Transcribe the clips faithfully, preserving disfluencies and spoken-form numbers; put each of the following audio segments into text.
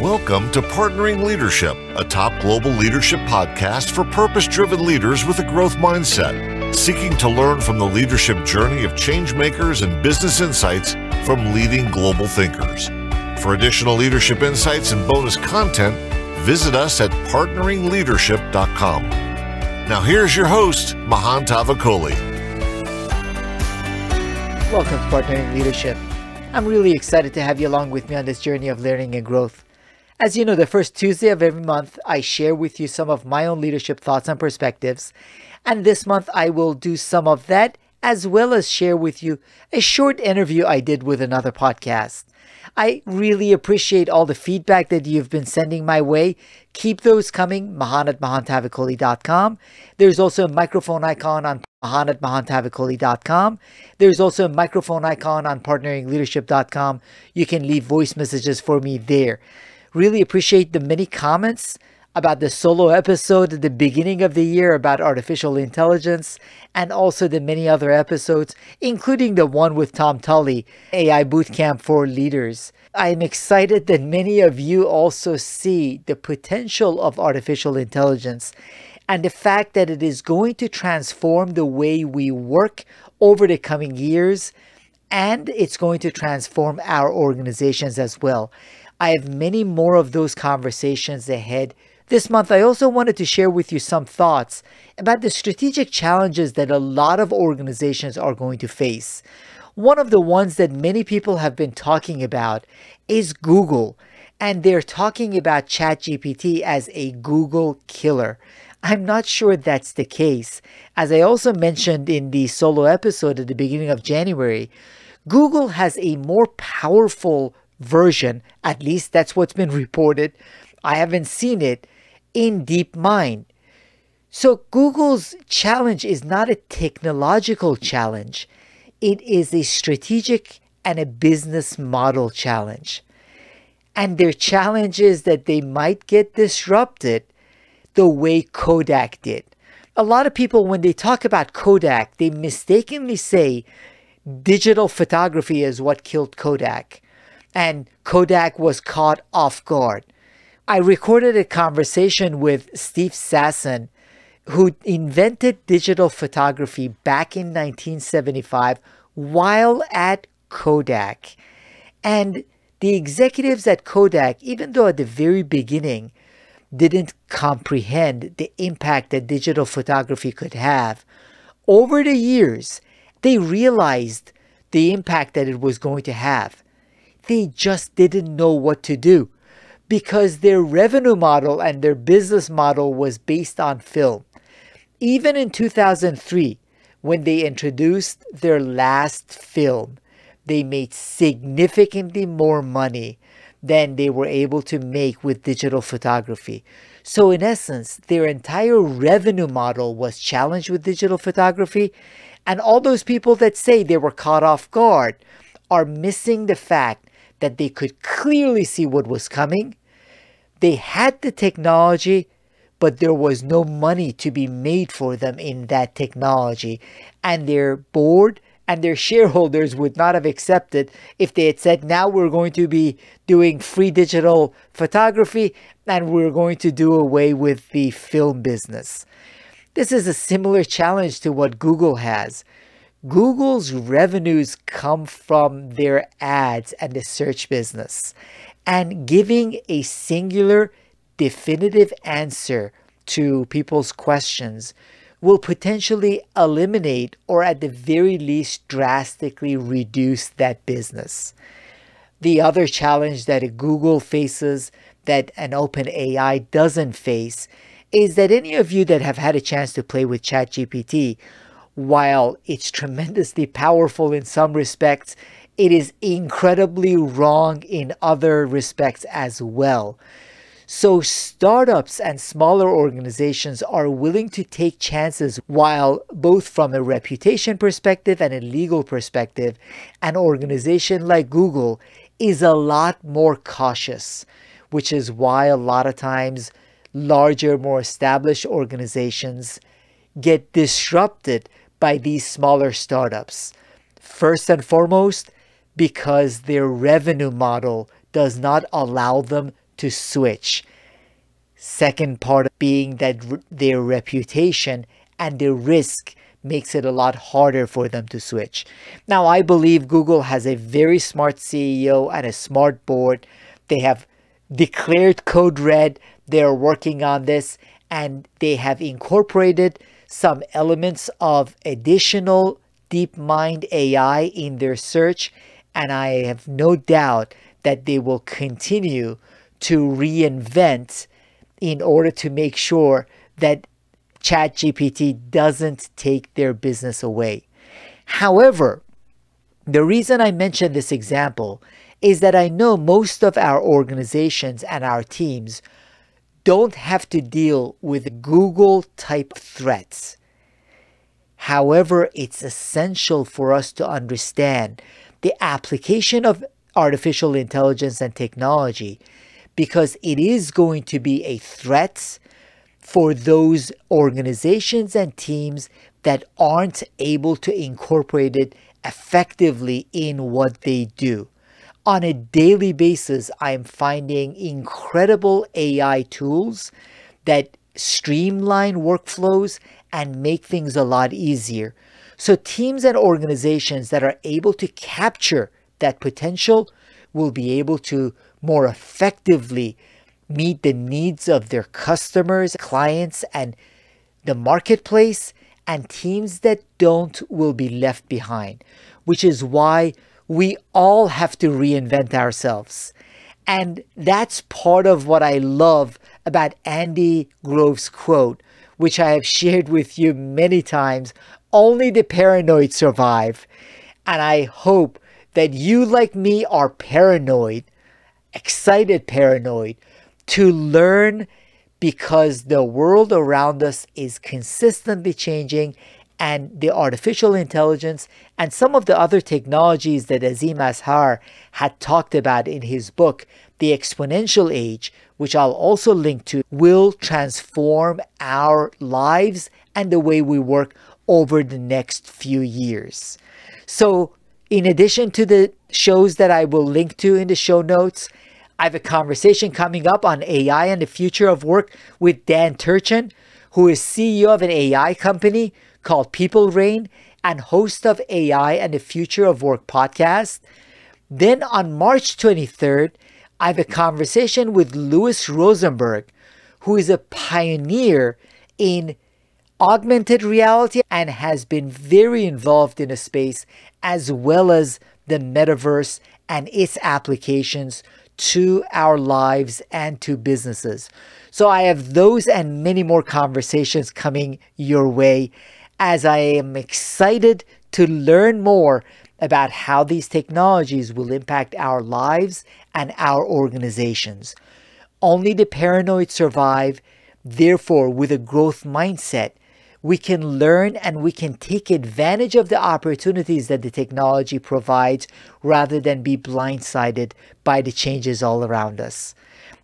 Welcome to Partnering Leadership, a top global leadership podcast for purpose-driven leaders with a growth mindset, seeking to learn from the leadership journey of change makers and business insights from leading global thinkers. For additional leadership insights and bonus content, visit us at Partnering Leadership dot com. Now here's your host, Mahan Tavakoli. Welcome to Partnering Leadership. I'm really excited to have you along with me on this journey of learning and growth. As you know, the first Tuesday of every month, I share with you some of my own leadership thoughts and perspectives. And this month, I will do some of that, as well as share with you a short interview I did with another podcast. I really appreciate all the feedback that you've been sending my way. Keep those coming, Mahan at Mahan Tavakoli dot com. There's also a microphone icon on Mahan at Mahan Tavakoli dot com. There's also a microphone icon on Partnering Leadership dot com. You can leave voice messages for me there. Really appreciate the many comments about the solo episode at the beginning of the year about artificial intelligence, and also the many other episodes, including the one with Tom Tully, A I Bootcamp for Leaders. I'm excited that many of you also see the potential of artificial intelligence and the fact that it is going to transform the way we work over the coming years, and it's going to transform our organizations as well. I have many more of those conversations ahead. This month, I also wanted to share with you some thoughts about the strategic challenges that a lot of organizations are going to face. One of the ones that many people have been talking about is Google, and they're talking about ChatGPT as a Google killer. I'm not sure that's the case. As I also mentioned in the solo episode at the beginning of January, Google has a more powerful version, at least that's what's been reported. I haven't seen it in DeepMind. So Google's challenge is not a technological challenge. It is a strategic and a business model challenge. And their challenge is that they might get disrupted the way Kodak did. A lot of people, when they talk about Kodak, they mistakenly say digital photography is what killed Kodak, and Kodak was caught off guard. I recorded a conversation with Steve Sassen, who invented digital photography back in nineteen seventy-five while at Kodak. And the executives at Kodak, even though at the very beginning, didn't comprehend the impact that digital photography could have, over the years, they realized the impact that it was going to have. They just didn't know what to do, because their revenue model and their business model was based on film. Even in two thousand three, when they introduced their last film, they made significantly more money than they were able to make with digital photography. So in essence, their entire revenue model was challenged with digital photography, and all those people that say they were caught off guard are missing the fact that they could clearly see what was coming. They had the technology, but there was no money to be made for them in that technology. And their board and their shareholders would not have accepted if they had said, now we're going to be doing free digital photography and we're going to do away with the film business. This is a similar challenge to what Google has. Google's revenues come from their ads and the search business. And giving a singular, definitive answer to people's questions will potentially eliminate, or at the very least drastically reduce, that business. The other challenge that a Google faces that an OpenAI doesn't face is that any of you that have had a chance to play with ChatGPT, while it's tremendously powerful in some respects, it is incredibly wrong in other respects as well. So startups and smaller organizations are willing to take chances, while both from a reputation perspective and a legal perspective, an organization like Google is a lot more cautious, which is why a lot of times larger, more established organizations get disrupted by these smaller startups. First and foremost, because their revenue model does not allow them to switch. Second part being that their reputation and their risk makes it a lot harder for them to switch. Now, I believe Google has a very smart C E O and a smart board. They have declared code red. They are working on this, and they have incorporated some elements of additional DeepMind A I in their search, and I have no doubt that they will continue to reinvent in order to make sure that ChatGPT doesn't take their business away. However, the reason I mention this example is that I know most of our organizations and our teams don't have to deal with Google-type threats. However, it's essential for us to understand the application of artificial intelligence and technology, because it is going to be a threat for those organizations and teams that aren't able to incorporate it effectively in what they do. On a daily basis, I'm finding incredible A I tools that streamline workflows and make things a lot easier. So teams and organizations that are able to capture that potential will be able to more effectively meet the needs of their customers, clients, and the marketplace, and teams that don't will be left behind, which is why we all have to reinvent ourselves. And that's part of what I love about Andy Grove's quote, which I have shared with you many times: only the paranoid survive. And I hope that you, like me, are paranoid, excited paranoid, to learn, because the world around us is consistently changing, and the artificial intelligence and some of the other technologies that Azim Azhar had talked about in his book, The Exponential Age, which I'll also link to, will transform our lives and the way we work over the next few years. So in addition to the shows that I will link to in the show notes, I have a conversation coming up on A I and the future of work with Dan Turchin, who is C E O of an A I company called People Reign and host of A I and the Future of Work podcast. Then on March twenty-third, I have a conversation with Lewis Rosenberg, who is a pioneer in augmented reality and has been very involved in the space, as well as the metaverse and its applications to our lives and to businesses. So I have those and many more conversations coming your way, as I am excited to learn more about how these technologies will impact our lives and our organizations. Only the paranoid survive. Therefore, with a growth mindset, we can learn and we can take advantage of the opportunities that the technology provides, rather than be blindsided by the changes all around us.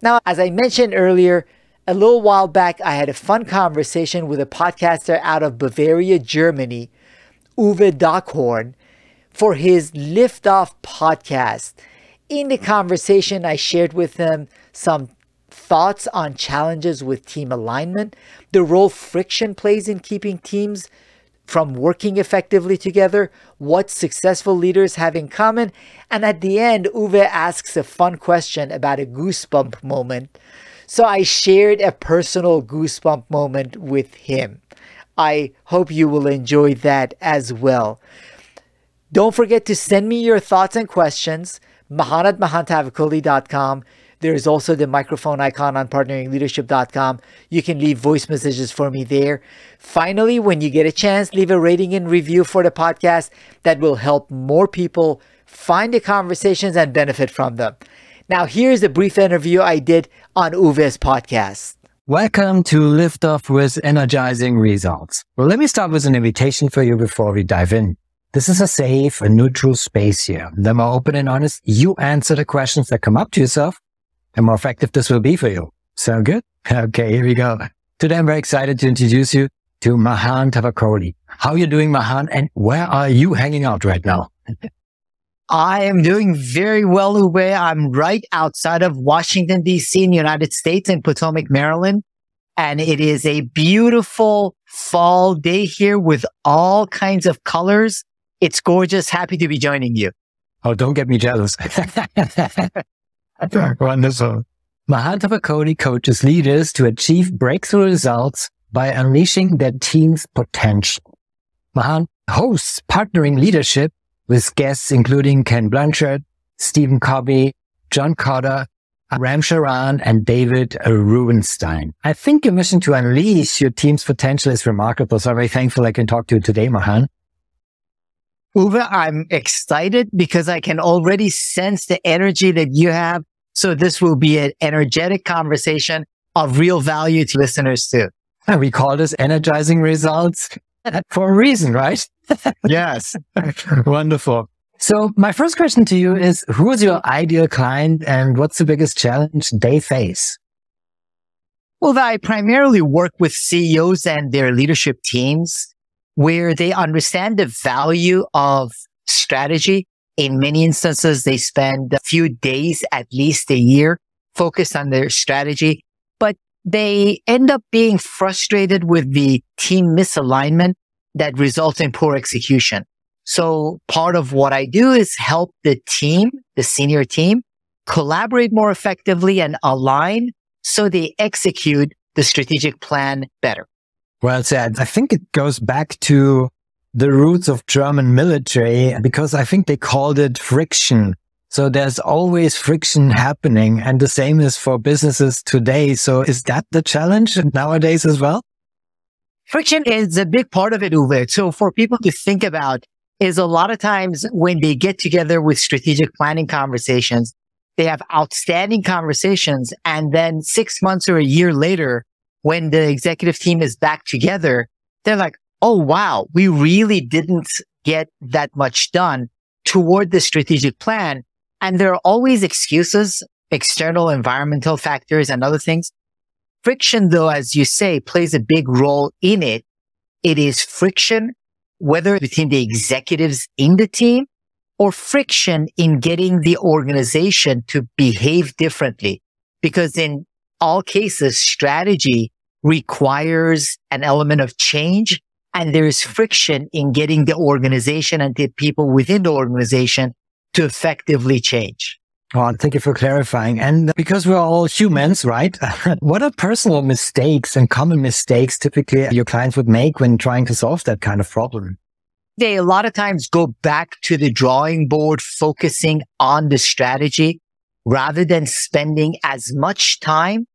Now, as I mentioned earlier, a little while back, I had a fun conversation with a podcaster out of Bavaria, Germany, Uwe Dockhorn, for his Liftoff podcast. In the conversation, I shared with him some thoughts on challenges with team alignment, the role friction plays in keeping teams from working effectively together, what successful leaders have in common, and at the end, Uwe asks a fun question about a goosebump moment. So I shared a personal goosebump moment with him. I hope you will enjoy that as well. Don't forget to send me your thoughts and questions, Mahan at Mahan Tavakoli dot com. There is also the microphone icon on Partnering Leadership dot com. You can leave voice messages for me there. Finally, when you get a chance, leave a rating and review for the podcast. That will help more people find the conversations and benefit from them. Now, here's a brief interview I did on Uwe's podcast. Welcome to Liftoff with Energizing Results. Well, let me start with an invitation for you before we dive in. This is a safe and neutral space here. The more open and honest you answer the questions that come up to yourself, the more effective this will be for you. Sound good? Okay, here we go. Today, I'm very excited to introduce you to Mahan Tavakoli. How are you doing, Mahan? And where are you hanging out right now? I am doing very well, Uwe. I'm right outside of Washington, D C in the United States in Potomac, Maryland. And it is a beautiful fall day here with all kinds of colors. It's gorgeous. Happy to be joining you. Oh, don't get me jealous. Wonderful. Mahan Tavakoli coaches leaders to achieve breakthrough results by unleashing their team's potential. Mahan hosts Partnering Leadership with guests including Ken Blanchard, Stephen Covey, John Cotter, Ram Charan, and David Rubenstein. I think your mission to unleash your team's potential is remarkable, so I'm very thankful I can talk to you today, Mahan. Uwe, I'm excited because I can already sense the energy that you have. So this will be an energetic conversation of real value to listeners too. And we call this energizing results for a reason, right? Yes. Wonderful. So my first question to you is, who is your ideal client and what's the biggest challenge they face? Well, I primarily work with C E Os and their leadership teams where they understand the value of strategy. In many instances, they spend a few days, at least a year, focused on their strategy, but they end up being frustrated with the team misalignment that results in poor execution. So part of what I do is help the team, the senior team, collaborate more effectively and align so they execute the strategic plan better. Well said. I think it goes back to the roots of German military, because I think they called it friction. So there's always friction happening, and the same is for businesses today. So is that the challenge nowadays as well? Friction is a big part of it, Uwe. So for people to think about is a lot of times when they get together with strategic planning conversations, they have outstanding conversations. And then six months or a year later, when the executive team is back together, they're like, oh, wow, we really didn't get that much done toward the strategic plan. And there are always excuses, external environmental factors and other things. Friction, though, as you say, plays a big role in it. It is friction, whether between the executives in the team or friction in getting the organization to behave differently. Because in all cases, strategy requires an element of change, and there is friction in getting the organization and the people within the organization to effectively change. Well, thank you for clarifying. And because we're all humans, right? What are personal mistakes and common mistakes typically your clients would make when trying to solve that kind of problem? They a lot of times go back to the drawing board, focusing on the strategy rather than spending as much time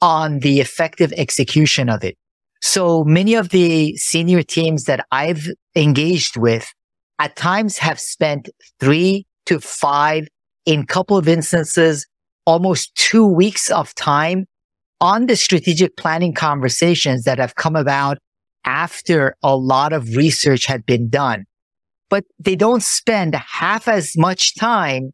on the effective execution of it. So many of the senior teams that I've engaged with at times have spent three to five in a couple of instances, almost two weeks of time on the strategic planning conversations that have come about after a lot of research had been done. But they don't spend half as much time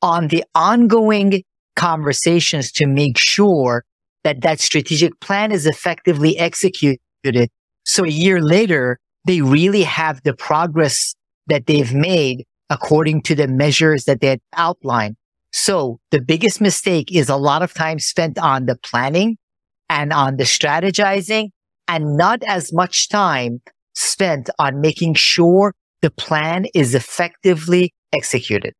on the ongoing conversations to make sure that that strategic plan is effectively executed. So a year later, they really have the progress that they've made according to the measures that they had outlined. So the biggest mistake is a lot of time spent on the planning and on the strategizing, and not as much time spent on making sure the plan is effectively executed.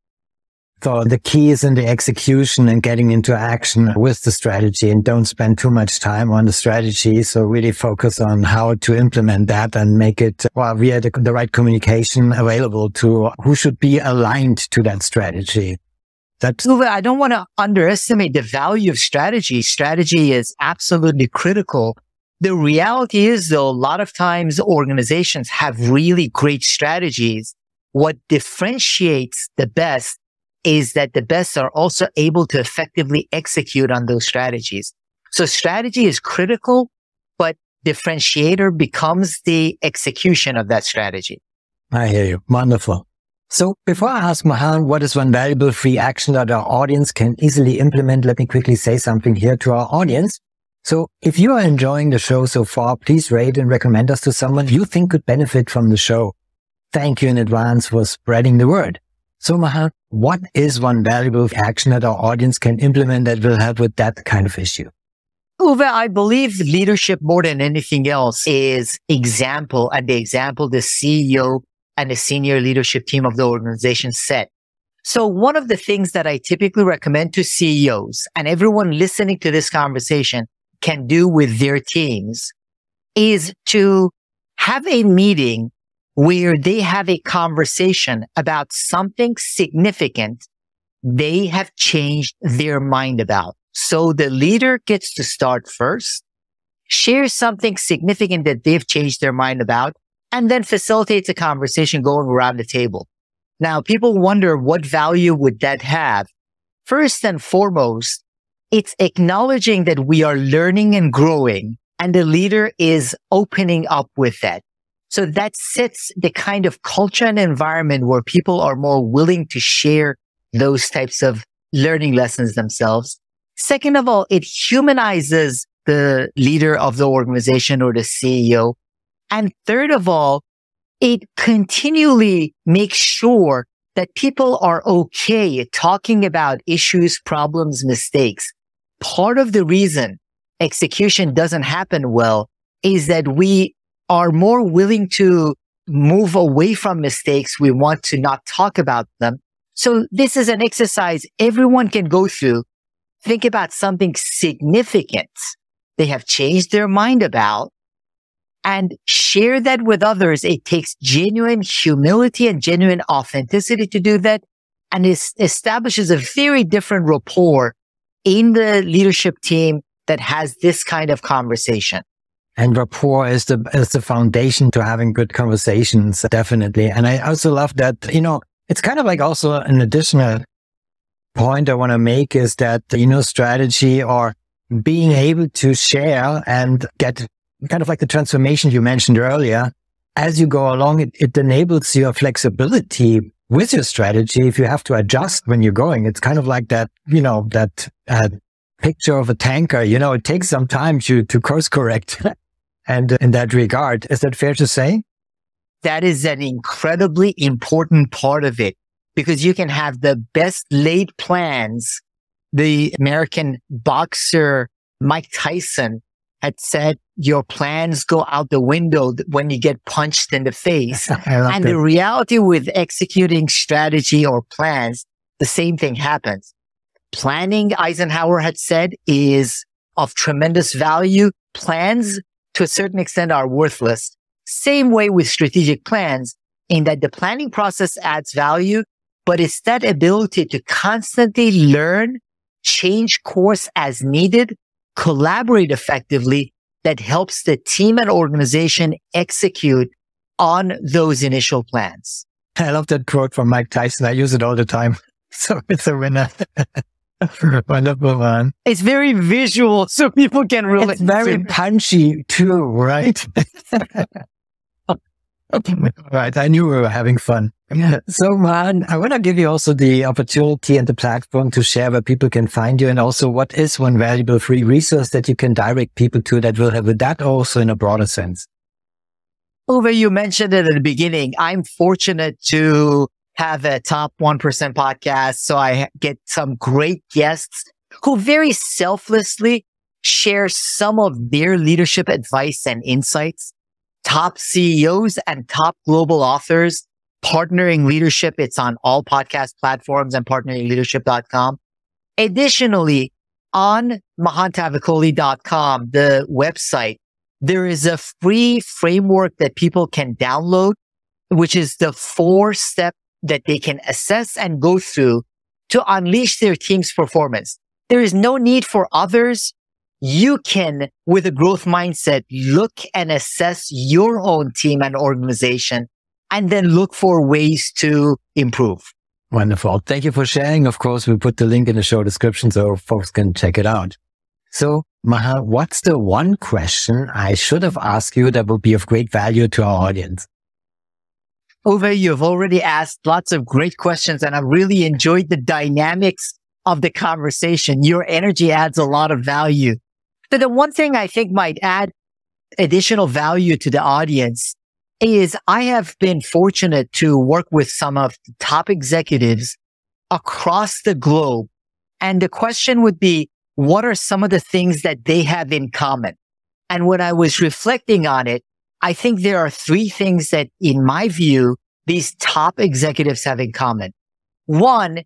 So the key is in the execution and getting into action with the strategy, and don't spend too much time on the strategy. So really focus on how to implement that and make it, well, via the, the right communication available to who should be aligned to that strategy. That's Uwe, I don't want to underestimate the value of strategy. Strategy is absolutely critical. The reality is, though, a lot of times organizations have really great strategies. What differentiates the best is that the best are also able to effectively execute on those strategies. So strategy is critical, but differentiator becomes the execution of that strategy. I hear you. Wonderful. So before I ask Mahan, what is one valuable free action that our audience can easily implement? Let me quickly say something here to our audience. So if you are enjoying the show so far, please rate and recommend us to someone you think could benefit from the show. Thank you in advance for spreading the word. So Mahan, what is one valuable action that our audience can implement that will help with that kind of issue? Uwe, I believe leadership more than anything else is example, and the example the C E O and the senior leadership team of the organization set. So one of the things that I typically recommend to C E Os and everyone listening to this conversation can do with their teams is to have a meeting where they have a conversation about something significant they have changed their mind about. So the leader gets to start first, share something significant that they've changed their mind about, and then facilitates a conversation going around the table. Now, people wonder what value would that have? First and foremost, it's acknowledging that we are learning and growing, and the leader is opening up with that. So that sets the kind of culture and environment where people are more willing to share those types of learning lessons themselves. Second of all, it humanizes the leader of the organization or the C E O. And third of all, it continually makes sure that people are okay talking about issues, problems, mistakes. Part of the reason execution doesn't happen well is that we are more willing to move away from mistakes. We want to not talk about them. So this is an exercise everyone can go through. Think about something significant they have changed their mind about and share that with others. It takes genuine humility and genuine authenticity to do that, and it establishes a very different rapport in the leadership team that has this kind of conversation. And rapport is the, is the foundation to having good conversations, definitely. And I also love that, you know, it's kind of like also an additional point I want to make is that, you know, strategy or being able to share and get kind of like the transformation you mentioned earlier, as you go along, it, it enables your flexibility with your strategy. If you have to adjust when you're going, it's kind of like that, you know, that uh, picture of a tanker, you know, it takes some time to, to course correct. And in that regard, is that fair to say? That is an incredibly important part of it, because you can have the best laid plans. The American boxer Mike Tyson had said, your plans go out the window when you get punched in the face. And that. The reality with executing strategy or plans, the same thing happens. Planning, Eisenhower had said, is of tremendous value. Plans, to a certain extent, are worthless. Same way with strategic plans, in that the planning process adds value, but it's that ability to constantly learn, change course as needed, collaborate effectively, that helps the team and organization execute on those initial plans. I love that quote from Mike Tyson. I use it all the time. So it's a winner. Wonderful, man. It's very visual, so people can relate. It's very punchy too, right? Okay. Right. I knew we were having fun. Yeah. So Mahan, I want to give you also the opportunity and the platform to share where people can find you, and also what is one valuable free resource that you can direct people to that will help with that also in a broader sense. Uwe, you mentioned it at the beginning. I'm fortunate to have a top one percent podcast. So I get some great guests who very selflessly share some of their leadership advice and insights. Top C E Os and top global authors, Partnering Leadership. It's on all podcast platforms and partnering leadership dot com. Additionally, on Mahan Tavakoli dot com, the website, there is a free framework that people can download, which is the four step that they can assess and go through to unleash their team's performance. There is no need for others. You can, with a growth mindset, look and assess your own team and organization, and then look for ways to improve. Wonderful. Thank you for sharing. Of course, we put the link in the show description so folks can check it out. So Mahan, what's the one question I should have asked you that would be of great value to our audience? Uwe, you've already asked lots of great questions, and I really enjoyed the dynamics of the conversation. Your energy adds a lot of value. So the one thing I think might add additional value to the audience is I have been fortunate to work with some of the top executives across the globe. And the question would be, what are some of the things that they have in common? And when I was reflecting on it, I think there are three things that, in my view, these top executives have in common. One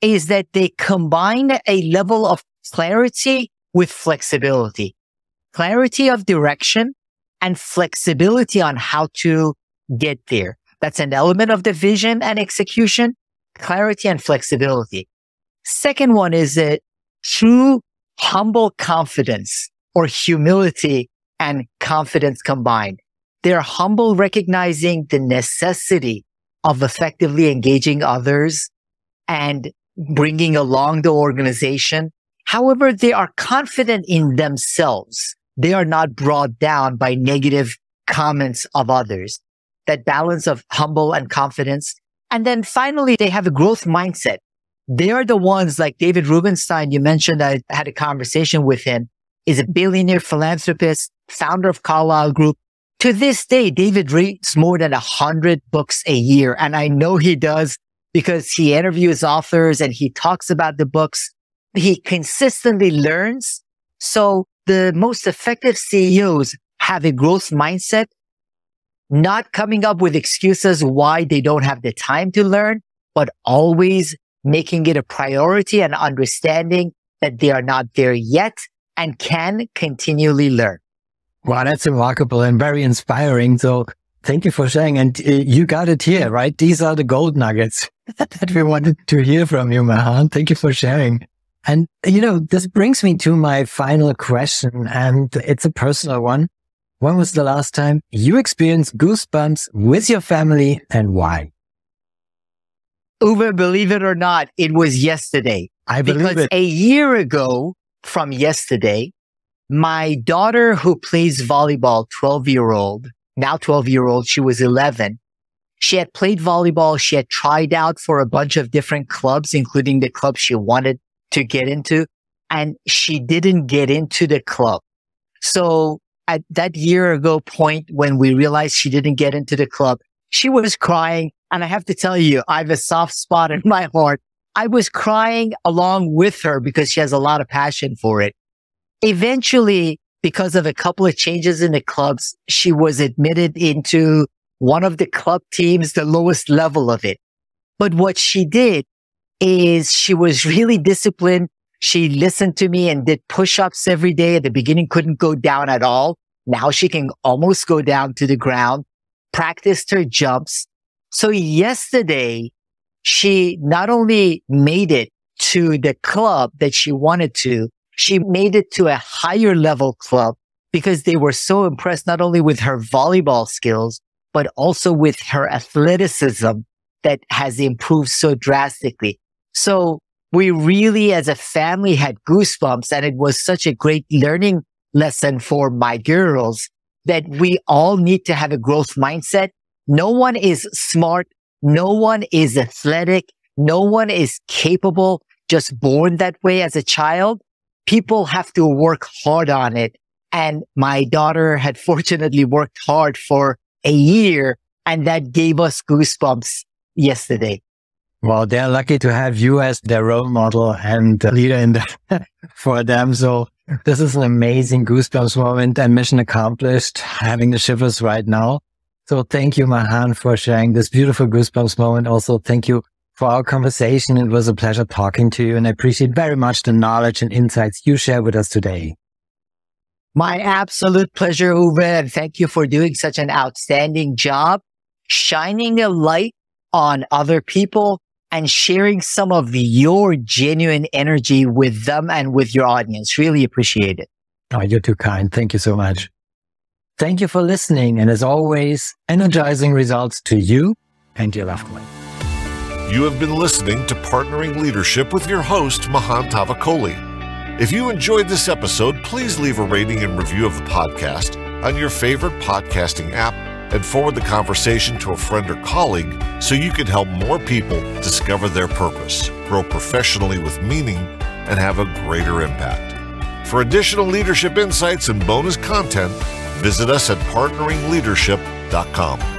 is that they combine a level of clarity with flexibility, clarity of direction and flexibility on how to get there. That's an element of the vision and execution, clarity and flexibility. Second one is a true humble confidence, or humility and confidence combined. They're humble, recognizing the necessity of effectively engaging others and bringing along the organization. However, they are confident in themselves. They are not brought down by negative comments of others. That balance of humble and confidence. And then finally, they have a growth mindset. They are the ones like David Rubenstein. You mentioned I had a conversation with him. He's a billionaire philanthropist, founder of Carlyle Group. To this day, David reads more than one hundred books a year. And I know he does because he interviews authors and he talks about the books. He consistently learns. So the most effective C E Os have a growth mindset, not coming up with excuses why they don't have the time to learn, but always making it a priority and understanding that they are not there yet and can continually learn. Wow, that's remarkable and very inspiring. So thank you for sharing. And uh, you got it here, right? These are the gold nuggets that we wanted to hear from you, Mahan. Thank you for sharing. And, you know, this brings me to my final question, and it's a personal one. When was the last time you experienced goosebumps with your family, and why? Uwe, believe it or not, it was yesterday. I believe because it. Because a year ago from yesterday, my daughter, who plays volleyball, twelve-year-old, now twelve-year-old, she was eleven. She had played volleyball. She had tried out for a bunch of different clubs, including the club she wanted to get into, and she didn't get into the club. So at that year ago point, when we realized she didn't get into the club, she was crying. And I have to tell you, I have a soft spot in my heart. I was crying along with her because she has a lot of passion for it. Eventually, because of a couple of changes in the clubs, she was admitted into one of the club teams, the lowest level of it. But what she did is she was really disciplined. She listened to me and did push-ups every day. At the beginning, couldn't go down at all. Now she can almost go down to the ground, practiced her jumps. So yesterday, she not only made it to the club that she wanted to, she made it to a higher level club because they were so impressed not only with her volleyball skills, but also with her athleticism that has improved so drastically. So we really, as a family, had goosebumps, and it was such a great learning lesson for my girls that we all need to have a growth mindset. No one is smart. No one is athletic. No one is capable, just born that way as a child. People have to work hard on it. And my daughter had fortunately worked hard for a year, and that gave us goosebumps yesterday. Well, they're lucky to have you as their role model and leader in the for them. So this is an amazing goosebumps moment and mission accomplished, having the shivers right now. So thank you, Mahan, for sharing this beautiful goosebumps moment. Also, thank you for our conversation. It was a pleasure talking to you, and I appreciate very much the knowledge and insights you share with us today. My absolute pleasure, Uwe, and thank you for doing such an outstanding job, shining a light on other people and sharing some of your genuine energy with them and with your audience. Really appreciate it. Oh, you're too kind. Thank you so much. Thank you for listening. And as always, energizing results to you and your loved one. You have been listening to Partnering Leadership with your host, Mahan Tavakoli. If you enjoyed this episode, please leave a rating and review of the podcast on your favorite podcasting app, and forward the conversation to a friend or colleague so you can help more people discover their purpose, grow professionally with meaning, and have a greater impact. For additional leadership insights and bonus content, visit us at Partnering Leadership dot com. Partnering Leadership dot com.